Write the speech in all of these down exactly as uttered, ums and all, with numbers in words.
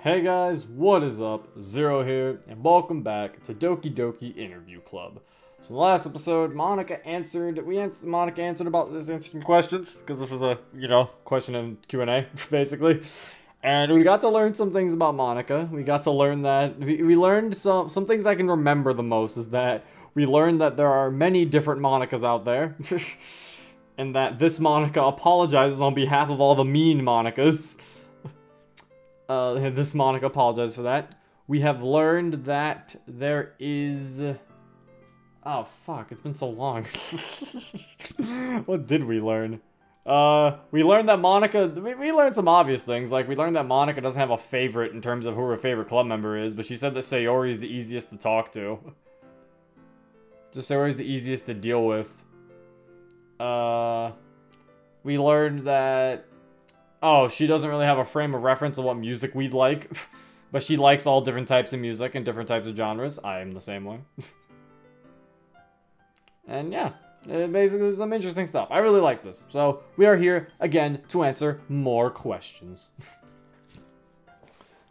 Hey guys, what is up? Zero here, and welcome back to Doki Doki Interview Club. So in the last episode, Monika answered, we answered, Monika answered about these interesting questions, because this is a, you know, question and Q and A, basically. And we got to learn some things about Monika. We got to learn that, we, we learned some, some things I can remember the most is that we learned that there are many different Monikas out there. And that this Monika apologizes on behalf of all the mean Monikas. Uh, this Monika apologizes for that. We have learned that there is... Oh, fuck. It's been so long. What did we learn? Uh, we learned that Monika... We, we learned some obvious things. Like, we learned that Monika doesn't have a favorite in terms of who her favorite club member is, but she said that Sayori is the easiest to talk to. Just Sayori is the easiest to deal with. Uh, we learned that, oh, she doesn't really have a frame of reference of what music we'd like, but she likes all different types of music and different types of genres. I am the same way. And yeah, it basically is some interesting stuff. I really like this. So we are here again to answer more questions.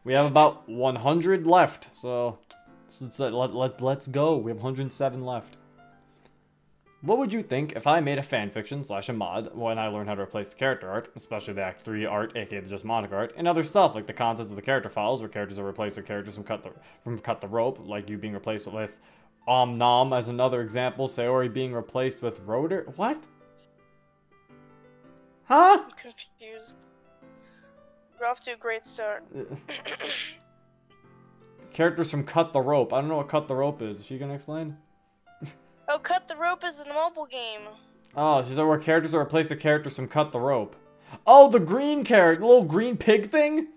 We have about one hundred left. So let's, let, let, let's go. We have one hundred seven left. What would you think if I made a fanfiction slash a mod when I learned how to replace the character art, especially the Act three art, aka the just Monika art, and other stuff like the contents of the character files where characters are replaced with characters from Cut the, from Cut the Rope, like you being replaced with Om Nom as another example, Sayori being replaced with Roder? What? Huh? I'm confused. We're off to a great start. Characters from Cut the Rope. I don't know what Cut the Rope is. Is she going to explain? Oh, Cut the Rope is a mobile game. Oh, she's where characters are replaced with characters from Cut the Rope. Oh, the green character, little green pig thing?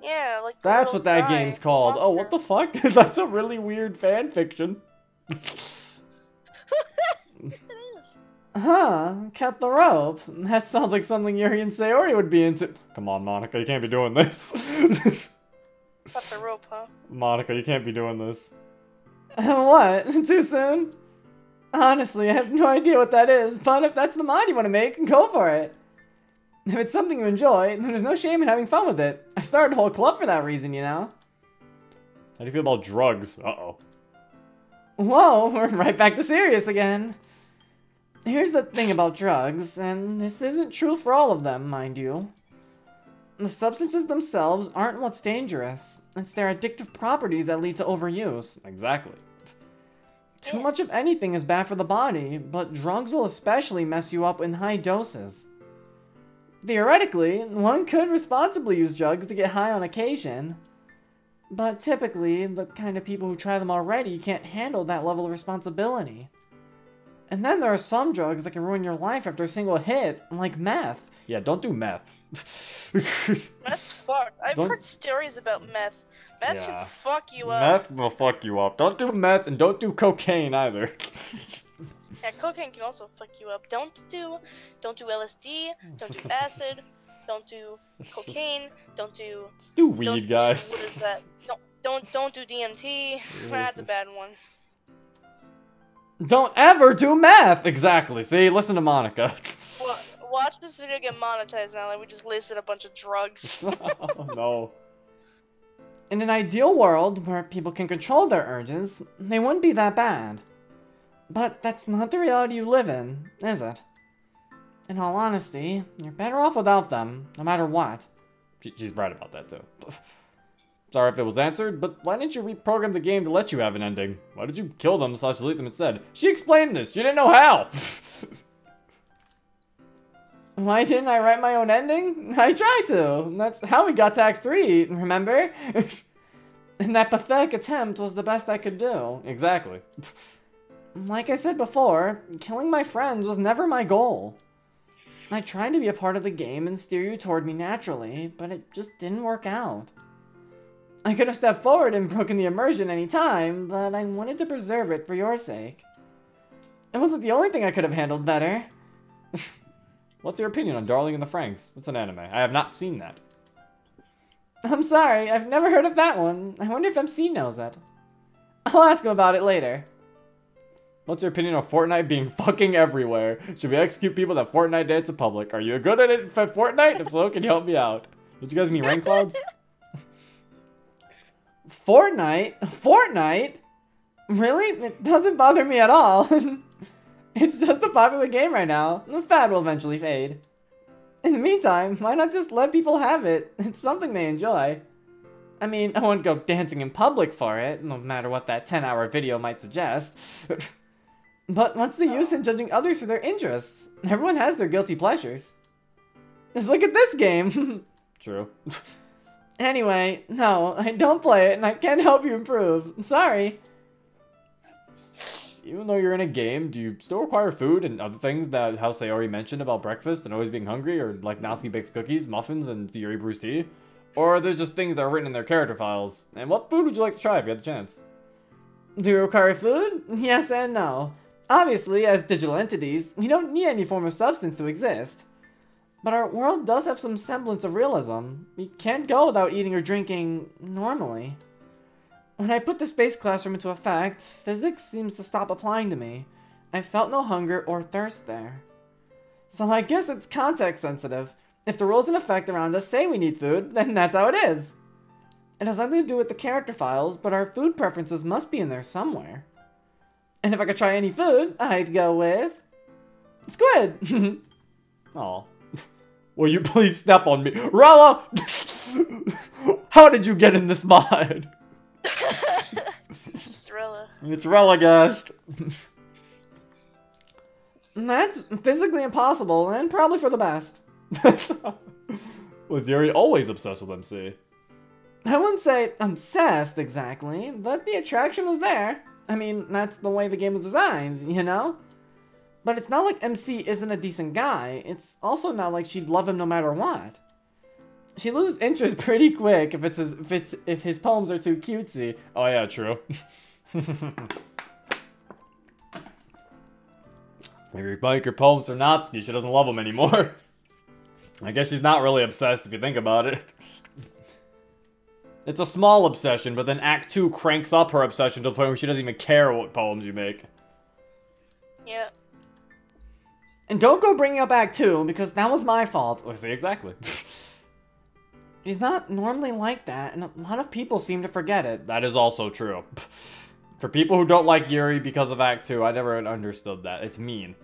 Yeah, like the That's what that game's called. Oh, what the fuck? That's a really weird fan fiction. It is. Huh, Cut the Rope. That sounds like something Yuri and Sayori would be into. Come on, Monika, you can't be doing this. Cut the Rope, huh? Monika, you can't be doing this. What? Too soon? Honestly, I have no idea what that is, but if that's the mod you want to make, go for it. If it's something you enjoy, then there's no shame in having fun with it. I started a whole club for that reason, you know? How do you feel about drugs? Uh-oh. Whoa, we're right back to serious again. Here's the thing about drugs, and this isn't true for all of them, mind you. The substances themselves aren't what's dangerous. It's their addictive properties that lead to overuse. Exactly. Too much of anything is bad for the body, but drugs will especially mess you up in high doses. Theoretically, one could responsibly use drugs to get high on occasion. But typically, the kind of people who try them already can't handle that level of responsibility. And then there are some drugs that can ruin your life after a single hit, like meth. Yeah, don't do meth. Meth's fucked. I've don't... heard stories about meth. Meth yeah. can fuck you up. Meth will fuck you up. Don't do meth and don't do cocaine either. Yeah, cocaine can also fuck you up. Don't do, don't do L S D. Don't do acid. Don't do cocaine. Don't do. Just do weed, don't guys. Do, what is that? Don't don't don't do D M T. That's a bad one. Don't ever do meth. Exactly. See, listen to Monika. What? Watch this video get monetized now, like we just listed a bunch of drugs. Oh, no. In an ideal world where people can control their urges, they wouldn't be that bad. But that's not the reality you live in, is it? In all honesty, you're better off without them, no matter what. She, she's right about that, too. Sorry if it was answered, but why didn't you reprogram the game to let you have an ending? Why did you kill them slash delete them instead? She explained this! She didn't know how! Why didn't I write my own ending? I tried to. That's how we got to Act three, remember? And that pathetic attempt was the best I could do. Exactly. Like I said before, killing my friends was never my goal. I tried to be a part of the game and steer you toward me naturally, but it just didn't work out. I could have stepped forward and broken the immersion any time, but I wanted to preserve it for your sake. It wasn't the only thing I could have handled better. What's your opinion on Darling in the Franxx? It's an anime. I have not seen that. I'm sorry, I've never heard of that one. I wonder if M C knows it. I'll ask him about it later. What's your opinion on Fortnite being fucking everywhere? Should we execute people that Fortnite dance in public? Are you good at it for Fortnite? If so, can you help me out? Did you guys meet rain clouds? Fortnite? Fortnite? Really? It doesn't bother me at all. It's just a popular game right now. The fad will eventually fade. In the meantime, why not just let people have it? It's something they enjoy. I mean, I won't go dancing in public for it, no matter what that ten hour video might suggest. But what's the use in judging others for their interests? Everyone has their guilty pleasures. Just look at this game! True. Anyway, no, I don't play it and I can't help you improve. I'm sorry. Even though you're in a game, do you still require food and other things that how Sayori mentioned about breakfast and always being hungry, or like Natsuki bakes cookies, muffins, and Yuri brews tea? Or are there just things that are written in their character files? And what food would you like to try if you had the chance? Do you require food? Yes and no. Obviously, as digital entities, we don't need any form of substance to exist. But our world does have some semblance of realism. We can't go without eating or drinking normally. When I put the space classroom into effect, physics seems to stop applying to me. I felt no hunger or thirst there. So I guess it's context sensitive. If the rules in effect around us say we need food, then that's how it is. It has nothing to do with the character files, but our food preferences must be in there somewhere. And if I could try any food, I'd go with... squid! Aw. Will you please step on me? Rella! How did you get in this mod? It's Rella. It's Rella, guys. That's physically impossible, and probably for the best. Was Yuri always obsessed with M C? I wouldn't say obsessed, exactly, but the attraction was there. I mean, that's the way the game was designed, you know? But it's not like M C isn't a decent guy, it's also not like she'd love him no matter what. She loses interest pretty quick if it's his, if, it's, if his poems are too cutesy. Oh yeah, true. Maybe you bike your poems for Natsuki, she doesn't love him anymore. I guess she's not really obsessed if you think about it. It's a small obsession, but then Act two cranks up her obsession to the point where she doesn't even care what poems you make. Yeah. And don't go bringing up Act two, because that was my fault. Oh, see, exactly. She's not normally like that, and a lot of people seem to forget it. That is also true. For people who don't like Yuri because of Act two, I never understood that. It's mean.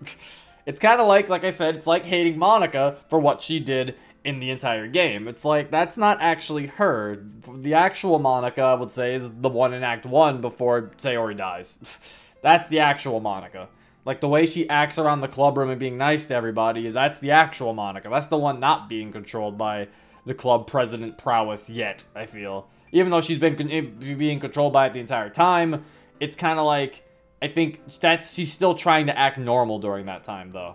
It's kind of like, like I said, it's like hating Monika for what she did in the entire game. It's like, that's not actually her. The actual Monika, I would say, is the one in Act one before Sayori dies. That's the actual Monika. Like, the way she acts around the club room and being nice to everybody, that's the actual Monika. That's the one not being controlled by the club president prowess yet, I feel. Even though she's been con- being controlled by it the entire time, it's kind of like... I think that's she's still trying to act normal during that time, though.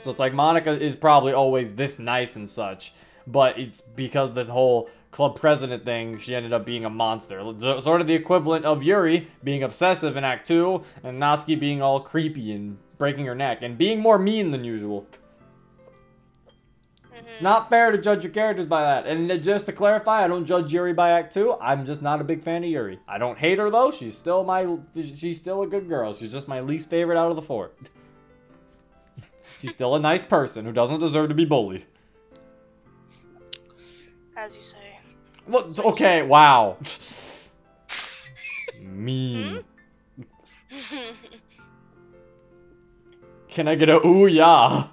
So it's like Monika is probably always this nice and such, but it's because the whole club president thing, she ended up being a monster. Sort of the equivalent of Yuri being obsessive in Act two, and Natsuki being all creepy and breaking her neck, and being more mean than usual. Mm-hmm. It's not fair to judge your characters by that. And just to clarify, I don't judge Yuri by Act two. I'm just not a big fan of Yuri. I don't hate her, though. She's still my, she's still a good girl. She's just my least favorite out of the four. She's still a nice person who doesn't deserve to be bullied. As you say. Well, okay, wow. Mean. Can I get a ooh yeah?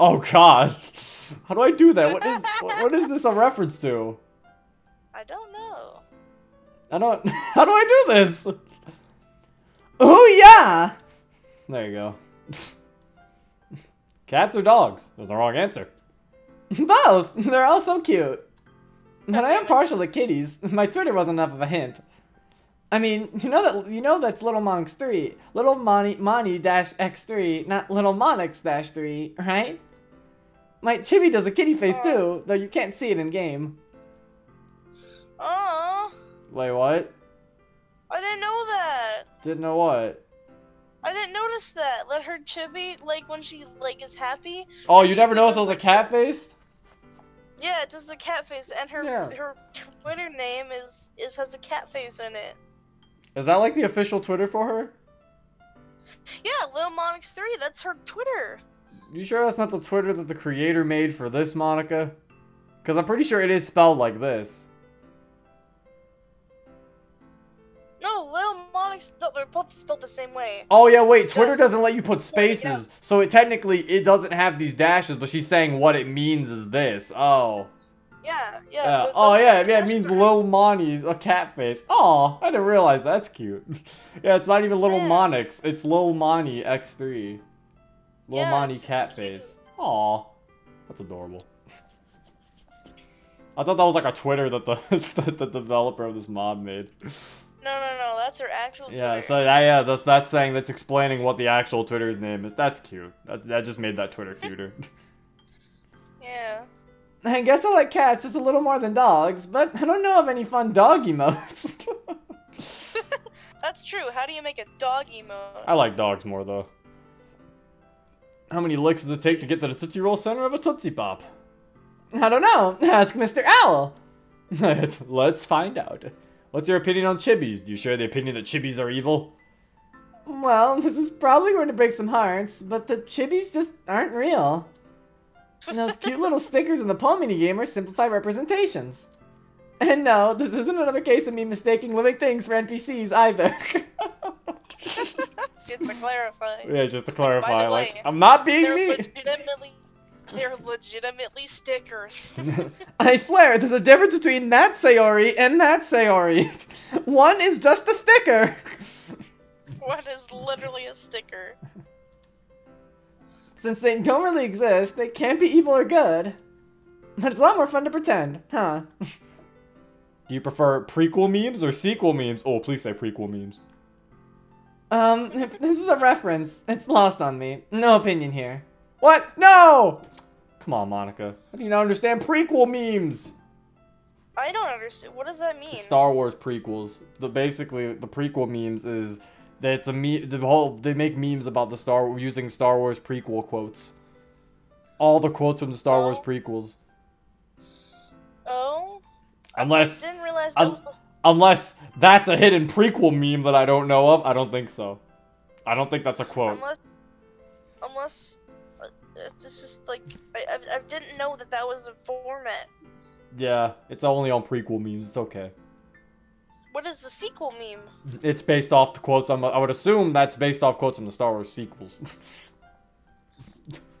Oh god. How do I do that? What is what, what is this a reference to? I don't know. I don't how do I do this? Ooh yeah! There you go. Cats or dogs? There's no wrong answer. Both! They're all so cute. But I am partial to kitties. My Twitter wasn't enough of a hint. I mean, you know that you know that's Little Monix three. Little Moni Moni dash X three, not Little Monix dash three, right? My Chibi does a kitty face too, though you can't see it in game. Oh. Wait, what? I didn't know that. Didn't know what? I didn't notice that. Let her chibi, like, when she, like, is happy. Oh, you never noticed it was a cat face? Yeah, it's just a cat face, and her yeah. her Twitter name is, is has a cat face in it. Is that, like, the official Twitter for her? Yeah, Lil Monix three, that's her Twitter. You sure that's not the Twitter that the creator made for this, Monika? Because I'm pretty sure it is spelled like this. No, well, Monika's, they're both spelled the same way. Oh, yeah, wait, Twitter doesn't let you put spaces, so it technically, it doesn't have these dashes, but she's saying what it means is this. Oh. Yeah, yeah. yeah. Those, oh, those yeah, yeah, it means Lil Moni's a cat face. Aw, I didn't realize that. That's cute. Yeah, it's not even Little yeah. Monix. It's Lil Moni X three. Lil yeah, Moni cat cute. face. Aw, that's adorable. I thought that was like a Twitter that the, that the developer of this mod made. No, no, no, that's her actual Twitter. Yeah, so that, yeah, that's, that's saying, that's explaining what the actual Twitter's name is. That's cute. That, that just made that Twitter cuter. Yeah. I guess I like cats just a little more than dogs, but I don't know of any fun dog emotes. That's true. How do you make a dog emote? I like dogs more, though. How many licks does it take to get to the Tootsie Roll center of a Tootsie Pop? I don't know. Ask Mister Owl. Let's find out. What's your opinion on chibis? Do you share the opinion that chibis are evil? Well, this is probably going to break some hearts, but the chibis just aren't real. And those cute little stickers in the Paw minigame are simplified representations. And no, this isn't another case of me mistaking living things for N P Cs either. Just to clarify. Yeah, just to clarify. Like, like way, I'm not being they're mean. Legitimately, they're legitimately stickers. I swear, there's a difference between that Sayori and that Sayori. One is just a sticker. One is literally a sticker. Since they don't really exist, they can't be evil or good. But it's a lot more fun to pretend, huh? Do you prefer prequel memes or sequel memes? Oh, please say prequel memes. Um, this is a reference. It's lost on me. No opinion here. What? No! Come on, Monika. How do you not understand prequel memes? I don't understand. What does that mean? Star Wars prequels. The basically, the prequel memes is... That's a me the whole they make memes about the Star using Star Wars prequel quotes. All the quotes from the Star oh. Wars prequels. Oh. Unless I didn't realize that un was unless that's a hidden prequel meme that I don't know of. I don't think so. I don't think that's a quote. Unless, unless uh, it's just like I, I I didn't know that that was a format. Yeah, it's only on prequel memes. It's okay. What is the sequel meme? It's based off the quotes. I'm, I would assume that's based off quotes from the Star Wars sequels.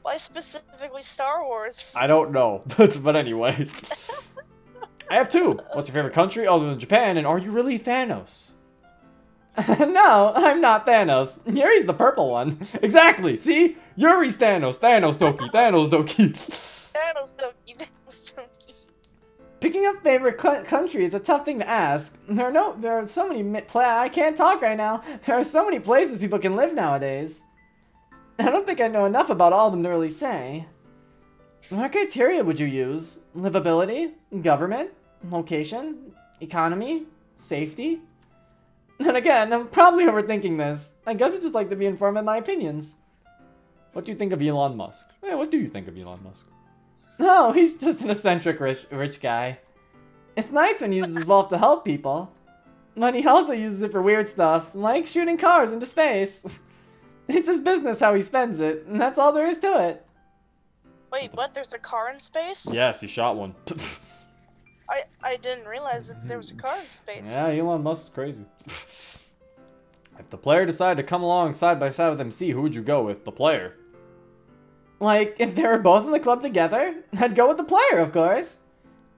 Why specifically Star Wars? I don't know. But anyway. I have two. What's your favorite country other than Japan? And are you really Thanos? No, I'm not Thanos. Yuri's the purple one. Exactly. See? Yuri's Thanos. Thanos Doki. Thanos Doki. Thanos Doki. Thanos Doki. Picking up favorite co country is a tough thing to ask. There are no, there are so many. I can't talk right now. There are so many places people can live nowadays. I don't think I know enough about all of them to really say. What criteria would you use? Livability, government, location, economy, safety. And again, I'm probably overthinking this. I guess I just like to be informed in my opinions. What do you think of Elon Musk? Hey, what do you think of Elon Musk? No, he's just an eccentric rich, rich guy. It's nice when he uses his wealth to help people. But he also uses it for weird stuff, like shooting cars into space. It's his business how he spends it, and that's all there is to it. Wait, what? There's a car in space? Yes, he shot one. I, I didn't realize that there was a car in space. Yeah, Elon Musk is crazy. If the player decided to come along side by side with M C, who would you go with? The player. Like, if they were both in the club together, I'd go with the player, of course.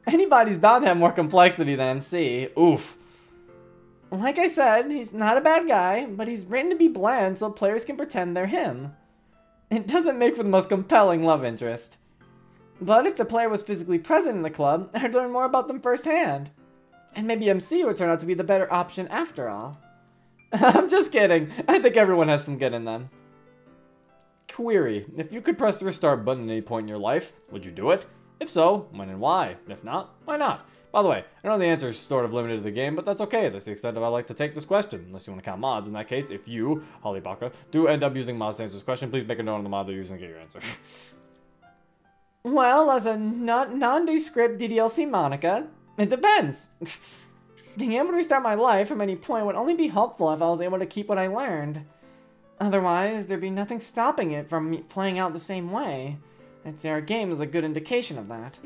Anybody's bound to have more complexity than M C. Oof. Like I said, he's not a bad guy, but he's written to be bland so players can pretend they're him. It doesn't make for the most compelling love interest. But if the player was physically present in the club, I'd learn more about them firsthand. And maybe M C would turn out to be the better option after all. I'm just kidding. I think everyone has some good in them. Query. If you could press the restart button at any point in your life, would you do it? If so, when and why? If not, why not? By the way, I know the answer is sort of limited to the game, but that's okay. That's the extent of I like to take this question, unless you want to count mods. In that case, if you, Holibaka, do end up using mods to answer this question, please make a note on the mod they're using to get your answer. Well, as a non nondescript D D L C Monika, it depends. Being able to restart my life from any point would only be helpful if I was able to keep what I learned. Otherwise, there'd be nothing stopping it from playing out the same way. I'd say our game is a good indication of that.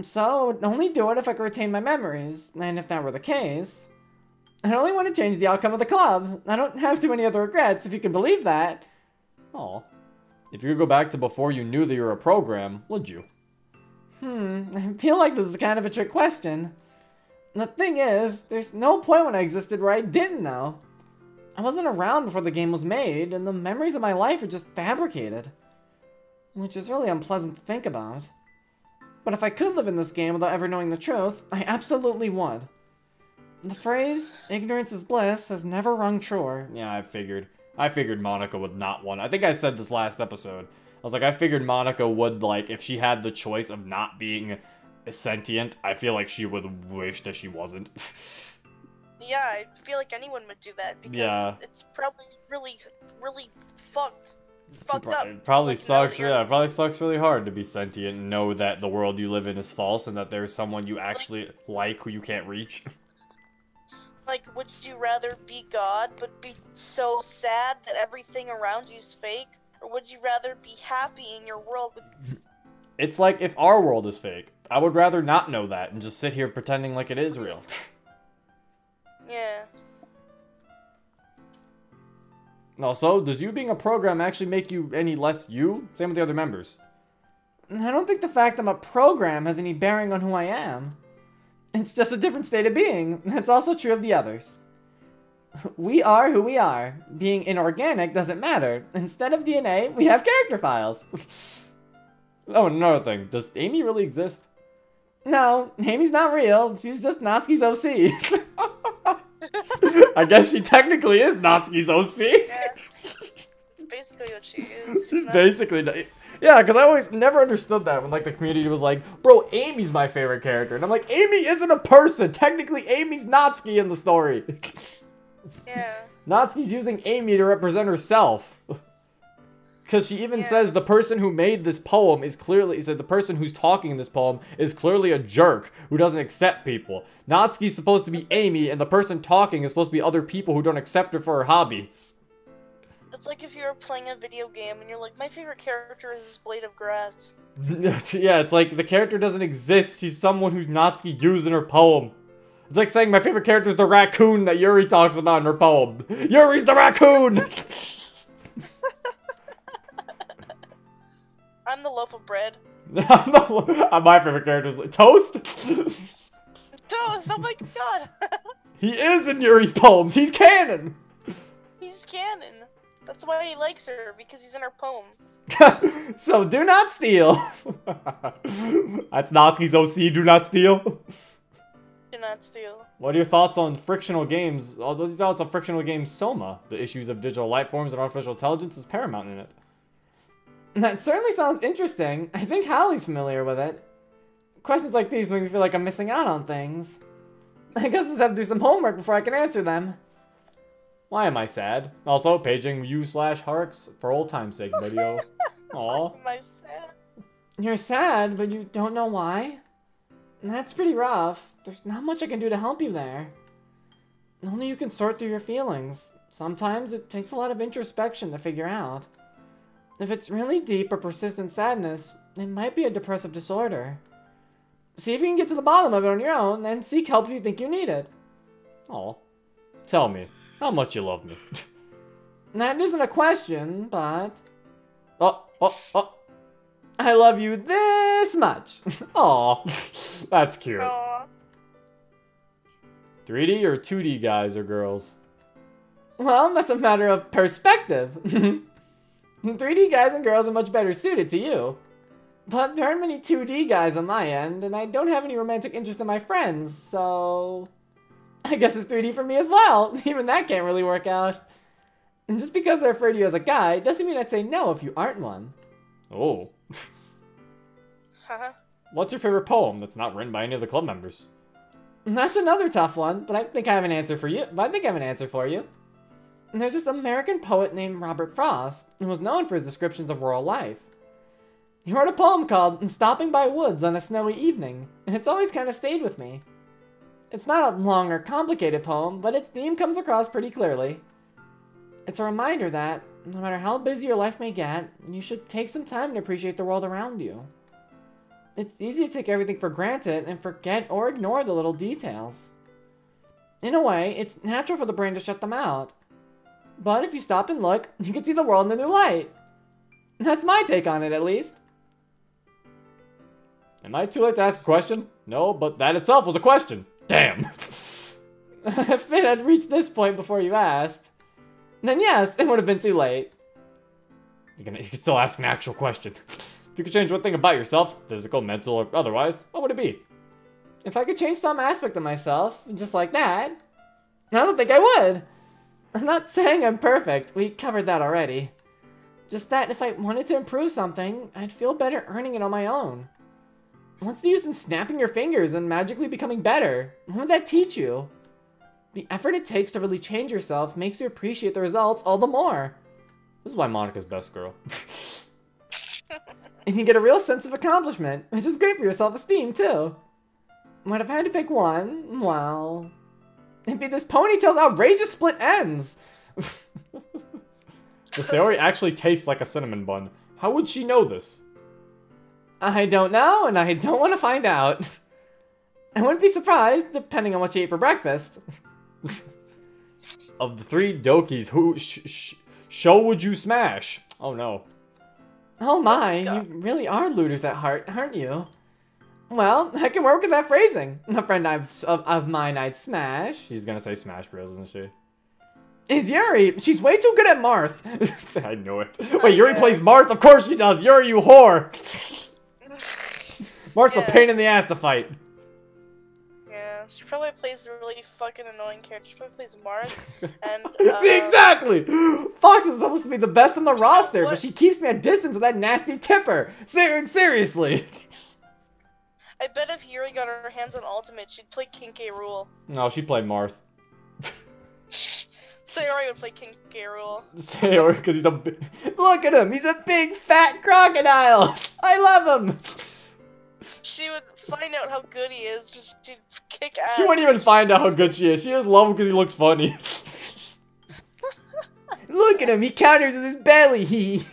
So, I'd only do it if I could retain my memories, and if that were the case, I'd only want to change the outcome of the club. I don't have too many other regrets, if you can believe that. Oh. If you could go back to before you knew that you were a program, would you? Hmm, I feel like this is kind of a trick question. The thing is, there's no point when I existed where I didn't know. I wasn't around before the game was made, and the memories of my life are just fabricated. Which is really unpleasant to think about. But if I could live in this game without ever knowing the truth, I absolutely would. The phrase, ignorance is bliss, has never rung truer. Yeah, I figured. I figured Monika would not want to. I think I said this last episode. I was like, I figured Monika would, like, if she had the choice of not being sentient, I feel like she would wish that she wasn't. Yeah, I feel like anyone would do that because yeah. It's probably really, really fucked, fucked up. It probably sucks. Yeah, it probably sucks really hard to be sentient and know that the world you live in is false and that there's someone you actually like, like who you can't reach. Like, would you rather be God but be so sad that everything around you is fake, or would you rather be happy in your world? With it's like if our world is fake, I would rather not know that and just sit here pretending like it is real. Yeah. Also, does you being a program actually make you any less you? Same with the other members. I don't think the fact I'm a program has any bearing on who I am. It's just a different state of being. That's also true of the others. We are who we are. Being inorganic doesn't matter. Instead of D N A, we have character files. Oh, another thing. Does Amy really exist? No, Amy's not real. She's just Natsuki's O C. I guess she technically is Natsuki's O C. Yeah, it's basically what she is. She's basically, yeah, because I always never understood that when like the community was like, bro, Amy's my favorite character. And I'm like, Amy isn't a person. Technically, Amy's Natsuki in the story. Yeah. Natsuki's using Amy to represent herself. Because she even yeah. says the person who made this poem is clearly... said the person who's talking in this poem is clearly a jerk who doesn't accept people. Natsuki's supposed to be Amy, and the person talking is supposed to be other people who don't accept her for her hobbies. It's like if you were playing a video game and you're like, my favorite character is this blade of grass. Yeah, it's like the character doesn't exist. She's someone who's Natsuki used in her poem. It's like saying my favorite character is the raccoon that Yuri talks about in her poem. Yuri's the raccoon! I'm the loaf of bread. I'm the lo I'm my favorite character's Toast? Toast, oh my god! He is in Yuri's poems! He's canon! He's canon. That's why he likes her, because he's in her poem. So do not steal! That's Natsuki's O C, do not steal. Do not steal. What are your thoughts on frictional games? What are your thoughts on frictional game Soma? The issues of digital light forms and artificial intelligence is paramount in it. That certainly sounds interesting. I think Hallie's familiar with it. Questions like these make me feel like I'm missing out on things. I guess I'll have to do some homework before I can answer them. Why am I sad? Also, paging you slash Harks for old time's sake video. Aw. Why am I sad? You're sad, but you don't know why? That's pretty rough. There's not much I can do to help you there. Only you can sort through your feelings. Sometimes it takes a lot of introspection to figure out. If it's really deep or persistent sadness, it might be a depressive disorder. See if you can get to the bottom of it on your own, and seek help if you think you need it. Oh, tell me, how much you love me. That isn't a question, but... Oh, oh, oh. I love you this much. Aw, that's cute. Aww. three D or two D guys or girls? Well, that's a matter of perspective. three D guys and girls are much better suited to you. But there aren't many two D guys on my end, and I don't have any romantic interest in my friends, so... I guess it's three D for me as well. Even that can't really work out. And just because I refer to you as a guy, doesn't mean I'd say no if you aren't one. Oh. Huh? What's your favorite poem that's not written by any of the club members? That's another tough one, but I think I have an answer for you. But I think I have an answer for you. There's this American poet named Robert Frost, who was known for his descriptions of rural life. He wrote a poem called Stopping by Woods on a Snowy Evening, and it's always kind of stayed with me. It's not a long or complicated poem, but its theme comes across pretty clearly. It's a reminder that, no matter how busy your life may get, you should take some time to appreciate the world around you. It's easy to take everything for granted and forget or ignore the little details. In a way, it's natural for the brain to shut them out. But if you stop and look, you can see the world in a new light. That's my take on it, at least. Am I too late to ask a question? No, but that itself was a question. Damn. If it had reached this point before you asked, then yes, it would have been too late. You can, you can still ask an actual question. If you could change one thing about yourself, physical, mental, or otherwise, what would it be? If I could change some aspect of myself, just like that, I don't think I would. I'm not saying I'm perfect. We covered that already. Just that if I wanted to improve something, I'd feel better earning it on my own. What's the use in snapping your fingers and magically becoming better? What would that teach you? The effort it takes to really change yourself makes you appreciate the results all the more. This is why Monika's best girl. And you get a real sense of accomplishment, which is great for your self-esteem, too. But if I had to pick one, well... it'd be this ponytail's outrageous split ends! The Sayori actually tastes like a cinnamon bun. How would she know this? I don't know, and I don't want to find out. I wouldn't be surprised, depending on what she ate for breakfast. Of the three Dokis, who sh sh show would you smash? Oh no. Oh my, you really are looters at heart, aren't you? Well, I can work with that phrasing. A friend I've, of, of mine I'd smash. She's gonna say Smash Bros, isn't she? Is Yuri. She's way too good at Marth. I knew it. Wait, oh, Yuri yeah. plays Marth? Of course she does. Yuri, you whore. Marth's yeah. a pain in the ass to fight. Yeah, she probably plays a really fucking annoying character. She probably plays Marth. And, uh... See, exactly! Fox is supposed to be the best on the roster, what? But she keeps me at distance with that nasty tipper. Ser seriously. I bet if Yuri got her hands on Ultimate, she'd play King K. Rool. No, she'd play Marth. Sayori would play King K. Rool. Sayori, because he's a big... Look at him! He's a big, fat crocodile! I love him! She would find out how good he is, just she'd kick ass. She wouldn't even find out how good she is. She just loves him because he looks funny. Look at him! He counters with his belly! He...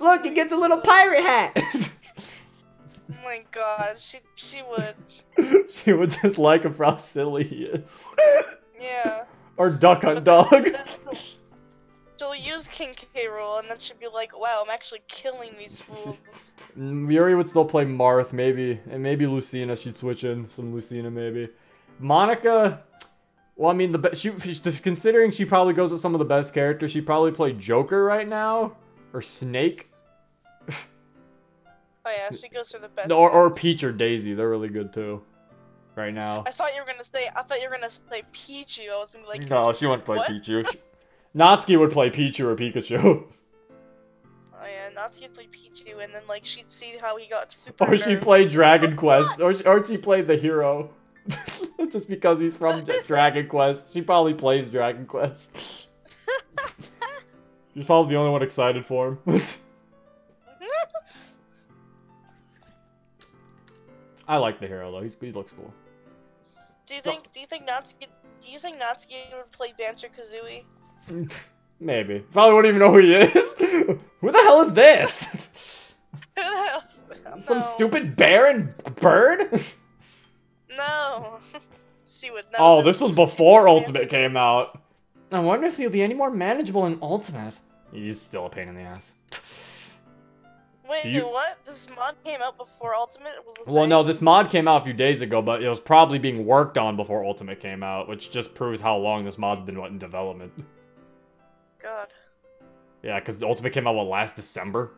Look, he gets a little pirate hat! Oh my god, she she would. She would just like him for how silly he is. Yeah. Or Duck Hunt Dog. Then, then she'll use King K. Rool, and then she'd be like, wow, I'm actually killing these fools. Yuri would still play Marth, maybe. And maybe Lucina, she'd switch in. Some Lucina, maybe. Monika... Well, I mean, the she, considering she probably goes with some of the best characters, she'd probably play Joker right now. Or Snake. Oh yeah, she goes for the best. Or or Peach or Daisy, they're really good too. Right now. I thought you were gonna say I thought you were gonna say Pichu. I was gonna be like, no, she wouldn't play what? Pichu. Natsuki would play Pichu or Pikachu. Oh yeah, Natsuki would play Pichu, and then like she'd see how he got super. Or she played Dragon Quest, or she, or she played the hero, just because he's from Dragon Quest. She probably plays Dragon Quest. She's probably the only one excited for him. I like the hero though. He's, he looks cool. Do you think? Do you think Natsuki? Do you think Natsuki would play Banjo Kazooie? Maybe. Probably wouldn't even know who he is. Who the hell is this? Who the hell? Is this? Some no. stupid bear and bird? No. She would know. Oh, this was before Ultimate came out. I wonder if he'll be any more manageable in Ultimate. He's still a pain in the ass. Wait, you... what? This mod came out before Ultimate? It was well, no, this mod came out a few days ago, but it was probably being worked on before Ultimate came out, which just proves how long this mod's been in development. God. Yeah, because Ultimate came out, what, last December?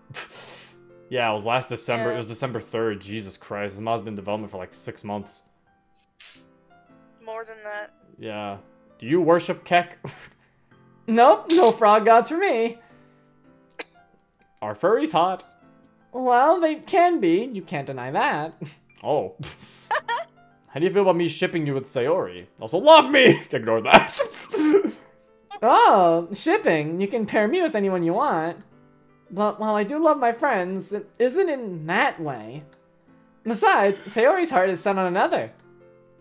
Yeah, it was last December. Yeah. It was December third. Jesus Christ. This mod's been in development for like six months. More than that. Yeah. Do you worship Keck? Nope, no frog gods for me. Are furries hot? Well, they can be. You can't deny that. Oh. How do you feel about me shipping you with Sayori? Also, love me! Ignore that. Oh, shipping. You can pair me with anyone you want. But while I do love my friends, it isn't in that way. Besides, Sayori's heart is set on another.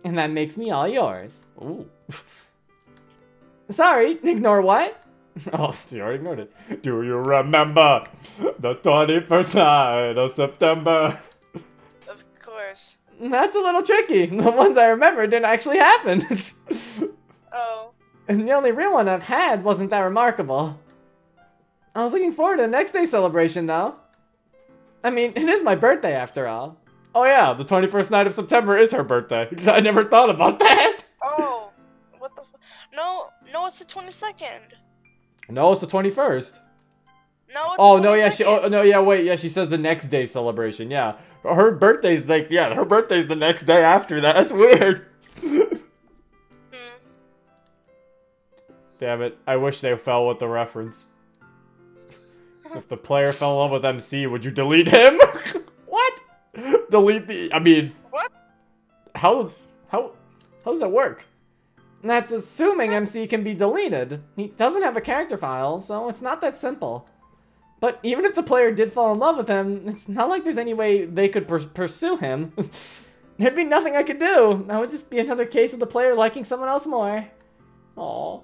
And that makes me all yours. Ooh. Sorry, ignore what? Oh, she already ignored it. Do you remember the twenty-first night of September? Of course. That's a little tricky. The ones I remember didn't actually happen. Oh. And the only real one I've had wasn't that remarkable. I was looking forward to the next day's celebration, though. I mean, it is my birthday, after all. Oh yeah, the twenty-first night of September is her birthday. I never thought about that. Oh, what the f- No, no, it's the twenty-second. No, it's the twenty-first. No, it's oh, the no, yeah, she. Oh, no, yeah, wait, yeah, she says the next day celebration, yeah. Her birthday's like, yeah, her birthday's the next day after that. That's weird. Hmm. Damn it, I wish they fell with the reference. If the player fell in love with M C, would you delete him? What? Delete the, I mean... What? How, how, how does that work? That's assuming M C can be deleted. He doesn't have a character file, so it's not that simple. But even if the player did fall in love with him, it's not like there's any way they could pur pursue him. There'd be nothing I could do. That would just be another case of the player liking someone else more. Aw,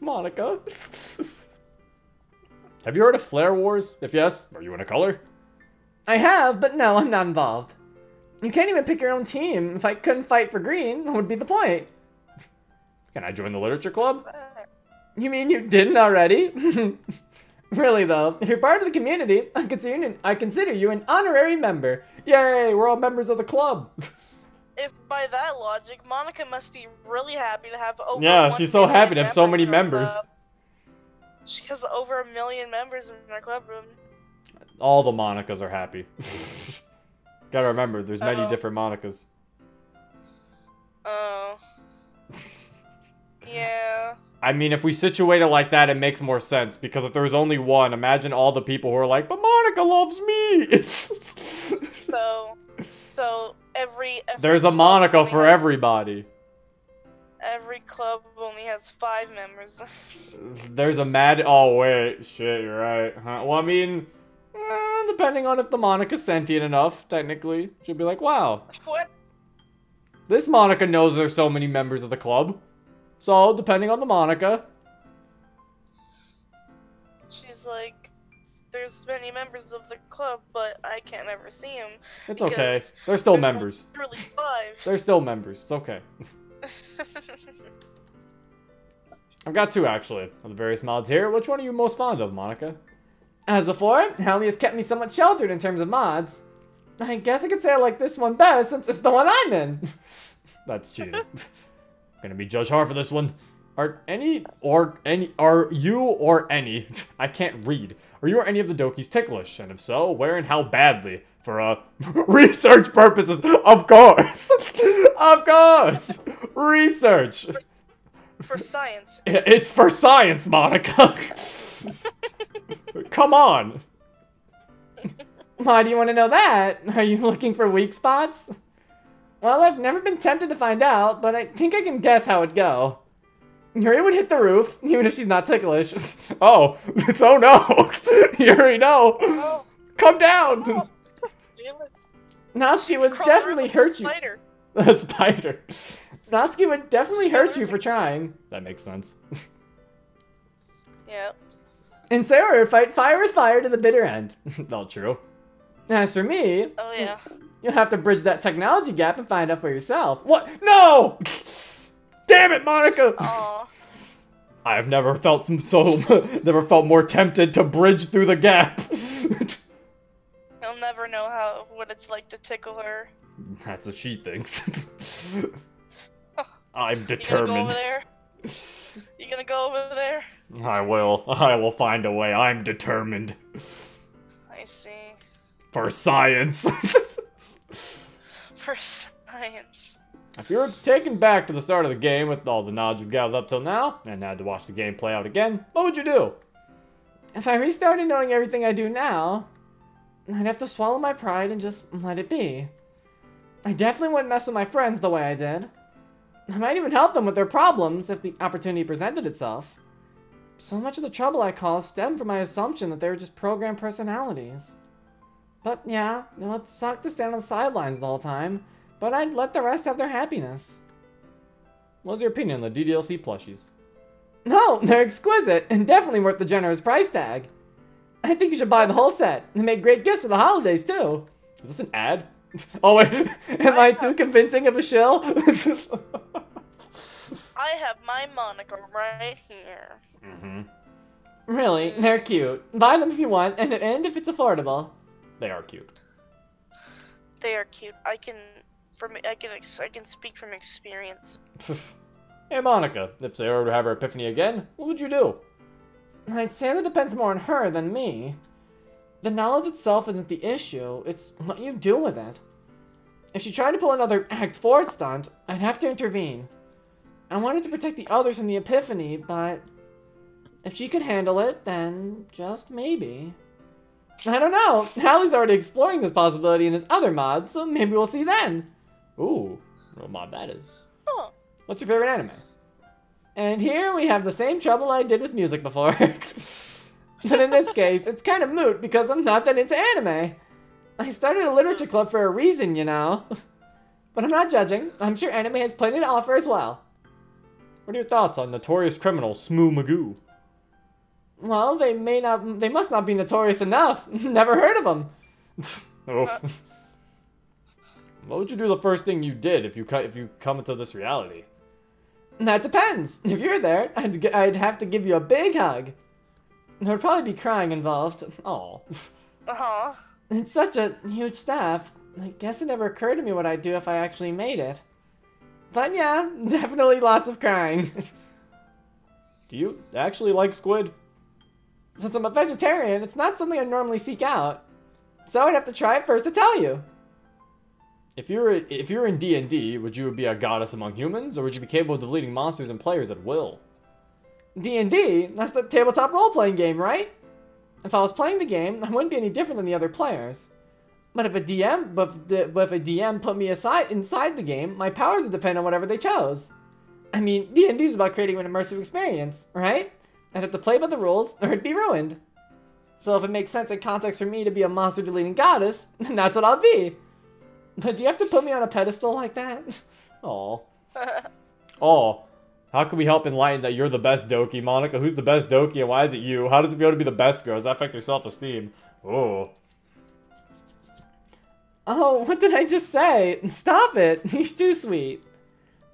Monika. Have you heard of Flare Wars? If yes, are you in a color? I have, but no, I'm not involved. You can't even pick your own team. If I couldn't fight for green, what would be the point? Can I join the literature club? You mean you didn't already? Really though, if you're part of the community, I consider you, I consider you an honorary member. Yay, we're all members of the club. If by that logic, Monika must be really happy to have over Yeah, she's so happy to have so many members. She has over a million members in our club room. All the Monikas are happy. Gotta remember, there's many oh. different Monikas. Oh. Yeah. I mean, if we situate it like that, it makes more sense. Because if there was only one, imagine all the people who are like, but Monika loves me! so, so, every... every there's a Monika for have, everybody. Every club only has five members. There's a mad... Oh, wait. Shit, you're right. Huh? Well, I mean... Uh, depending on if the Monika's sentient enough, technically, she'll be like, wow. What? This Monika knows there's so many members of the club. So, depending on the Monika. She's like, there's many members of the club, but I can't ever see them. It's okay. They're still members. Really five. They're still members. It's okay. I've got two, actually, of the various mods here. Which one are you most fond of, Monika? As before, Howley has kept me somewhat sheltered in terms of mods. I guess I could say I like this one best since it's the one I'm in. That's cheating. I'm gonna be judged hard for this one. Are any or any are you or any? I can't read. Are you or any of the Dokis ticklish? And if so, where and how badly? For uh research purposes, of course, of course, research. For, for science. It's for science, Monika. Come on! Why do you want to know that? Are you looking for weak spots? Well, I've never been tempted to find out, but I think I can guess how it'd go. Yuri would hit the roof, even if she's not ticklish. Oh, it's oh no! Yuri, no! Oh. Come down! Oh. Natsuki would definitely hurt you. A spider. Natsuki would definitely hurt you for trying. That makes sense. Yep. And Sayori would fight fire with fire to the bitter end. Not true. As for me... Oh, yeah. You'll have to bridge that technology gap and find out for yourself. What? No! Damn it, Monika! Aww. I have never felt some so... never felt more tempted to bridge through the gap. You'll never know how what it's like to tickle her. That's what she thinks. I'm determined. You gonna go over there? You gonna go over there? I will. I will find a way. I'm determined. I see. For science. For science. If you were taken back to the start of the game with all the knowledge you've gathered up till now, and had to watch the game play out again, what would you do? If I restarted knowing everything I do now, I'd have to swallow my pride and just let it be. I definitely wouldn't mess with my friends the way I did. I might even help them with their problems if the opportunity presented itself. So much of the trouble I caused stemmed from my assumption that they were just programmed personalities. But yeah, it would suck to stand on the sidelines the whole time, but I'd let the rest have their happiness. What was your opinion on the D D L C plushies? No, they're exquisite and definitely worth the generous price tag. I think you should buy the whole set. They make great gifts for the holidays, too. Is this an ad? Oh, wait. Am I, I too convincing of a shill? I have my Monika right here. Mm-hmm. Really, they're cute. Buy them if you want, and, and if it's affordable. They are cute. They are cute. I can, from I can, I can speak from experience. Hey, Monika, if Sayori were to have her epiphany again, what would you do? I'd say that depends more on her than me. The knowledge itself isn't the issue, it's what you do with it. If she tried to pull another Act Forward stunt, I'd have to intervene. I wanted to protect the others from the epiphany, but if she could handle it, then just maybe. I don't know, Hallie's already exploring this possibility in his other mod, so maybe we'll see then. Ooh, what mod that is. Huh. What's your favorite anime? And here we have the same trouble I did with music before. But in this case, it's kind of moot because I'm not that into anime. I started a literature club for a reason, you know. But I'm not judging. I'm sure anime has plenty to offer as well. What are your thoughts on notorious criminal Smoo Magoo? Well, they may not. They must not be notorious enough. Never heard of them. Oh. What would you do the first thing you did if you if you come into this reality? That depends. If you're there, I'd, I'd have to give you a big hug. There'd probably be crying involved. Aw. Uh-huh. It's such a huge step. I guess it never occurred to me what I'd do if I actually made it. But yeah, definitely lots of crying. Do you actually like squid? Since I'm a vegetarian, it's not something I normally seek out. So I'd have to try it first to tell you. If you're if you're in D and D, would you be a goddess among humans, or would you be capable of deleting monsters and players at will? D and D? That's the tabletop role-playing game, right? If I was playing the game, I wouldn't be any different than the other players. But if a D M, but, but if a D M put me aside inside the game, my powers would depend on whatever they chose. I mean, D and D is about creating an immersive experience, right? I'd have to play by the rules, or it'd be ruined. So if it makes sense in context for me to be a monster-deleting goddess, then that's what I'll be. But do you have to put me on a pedestal like that? Aw. Aw. How can we help enlighten that you're the best Doki, Monika? Who's the best Doki and why is it you? How does it feel to be the best girl? Does that affect your self-esteem? Oh. Oh, what did I just say? Stop it. You're too sweet.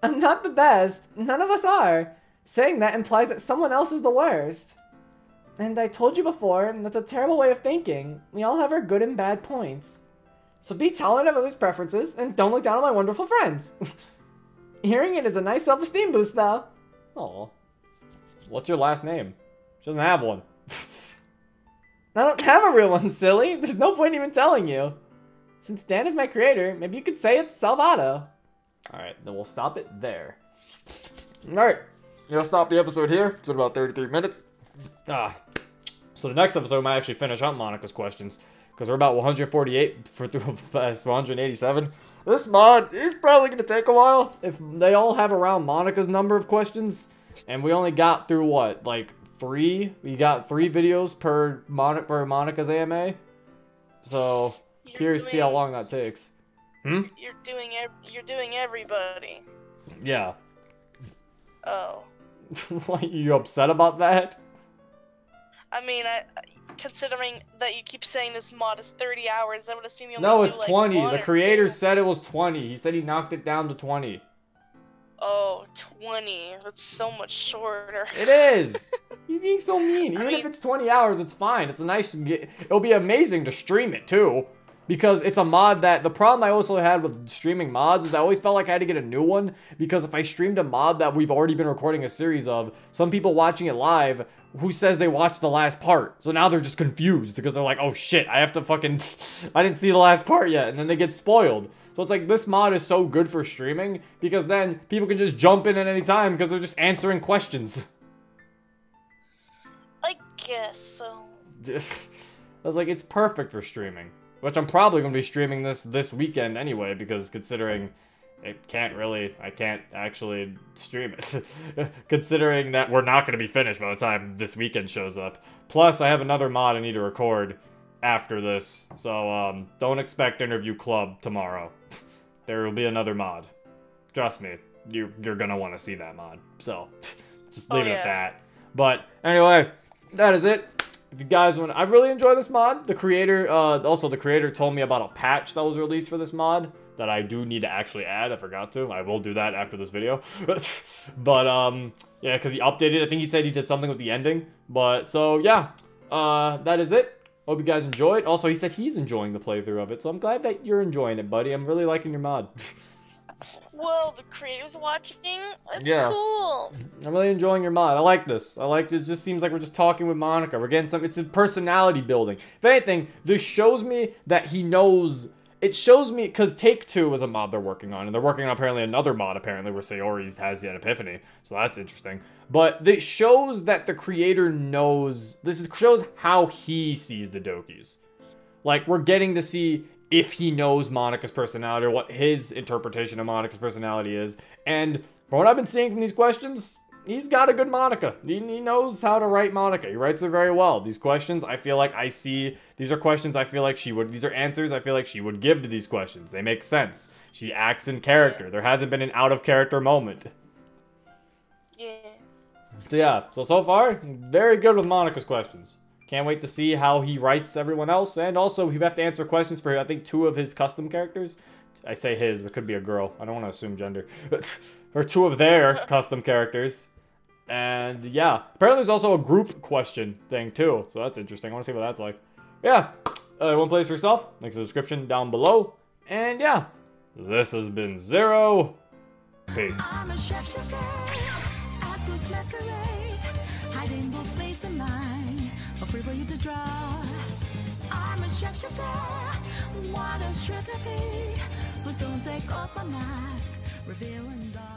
I'm not the best. None of us are. Saying that implies that someone else is the worst. And I told you before, that's a terrible way of thinking. We all have our good and bad points. So be tolerant of others' preferences, and don't look down on my wonderful friends. Hearing it is a nice self-esteem boost, though. Aw. What's your last name? She doesn't have one. I don't have a real one, silly. There's no point even telling you. Since Dan is my creator, maybe you could say it's Salvato. Alright, then we'll stop it there. Alright, we'll stop the episode here. It's been about thirty-three minutes. Ah. So the next episode might actually finish out Monika's questions. Because we're about one hundred forty-eight for through one hundred eighty-seven. This mod is probably going to take a while. If they all have around Monika's number of questions. And we only got through what? Like three? We got three videos per, Mon per Monika's A M A. So, you're curious doing, to see how long that takes. Hmm? You're doing, ev you're doing everybody. Yeah. Oh. Why, are you upset about that? I mean, I... I considering that you keep saying this mod is thirty hours, I would assume you only No, it's do, like, twenty. The creator said it was twenty. He said he knocked it down to twenty. Oh, twenty. That's so much shorter. It is. You're being so mean. Even I mean, if it's twenty hours, it's fine. It's a nice... It'll be amazing to stream it, too. Because it's a mod that... The problem I also had with streaming mods is I always felt like I had to get a new one. Because if I streamed a mod that we've already been recording a series of, some people watching it live... Who says they watched the last part? So now they're just confused because they're like, oh shit, I have to fucking... I didn't see the last part yet. And then they get spoiled. So it's like, this mod is so good for streaming because then people can just jump in at any time because they're just answering questions. I guess so. I was like, it's perfect for streaming. Which I'm probably going to be streaming this this weekend anyway because considering... It can't really, I can't actually stream it, considering that we're not going to be finished by the time this weekend shows up. Plus, I have another mod I need to record after this, so um, don't expect Interview Club tomorrow. There will be another mod. Trust me, you're, you're going to want to see that mod, so just leave oh, it yeah. at that. But anyway, that is it. If you guys want, I really enjoy this mod. The creator, uh, also the creator told me about a patch that was released for this mod that I do need to actually add. I forgot to. I will do that after this video. But um, yeah, because he updated. I think he said he did something with the ending. But so yeah, uh, that is it. Hope you guys enjoyed. Also, he said he's enjoying the playthrough of it, so I'm glad that you're enjoying it, buddy. I'm really liking your mod. Well, the creative's watching. That's yeah. cool. I'm really enjoying your mod. I like this. I like this. It just seems like we're just talking with Monika. We're getting some. It's a personality building. If anything, this shows me that he knows. It shows me, because Take Two is a mod they're working on, and they're working on apparently another mod, apparently, where Sayori has that epiphany, so that's interesting. But it shows that the creator knows, this is, shows how he sees the Dokis. Like, we're getting to see if he knows Monika's personality, or what his interpretation of Monika's personality is, and from what I've been seeing from these questions, he's got a good Monika. He, he knows how to write Monika. He writes her very well. These questions, I feel like I see... These are questions I feel like she would... These are answers I feel like she would give to these questions. They make sense. She acts in character. There hasn't been an out-of-character moment. Yeah. So, yeah. So, so far, very good with Monika's questions. Can't wait to see how he writes everyone else. And also, you have to answer questions for, I think, two of his custom characters. I say his, but it could be a girl. I don't want to assume gender. Or two of their custom characters. And yeah, apparently there's also a group question thing too, so that's interesting. I want to see what that's like. Yeah, uh, one place for yourself, links in the description down below. And yeah, this has been Zero. Peace. I'm a shapeshifter at this masquerade, hiding both face and mind, a free for you to draw. I'm a shapeshifter, what a shit to be, please don't take off my mask, revealing the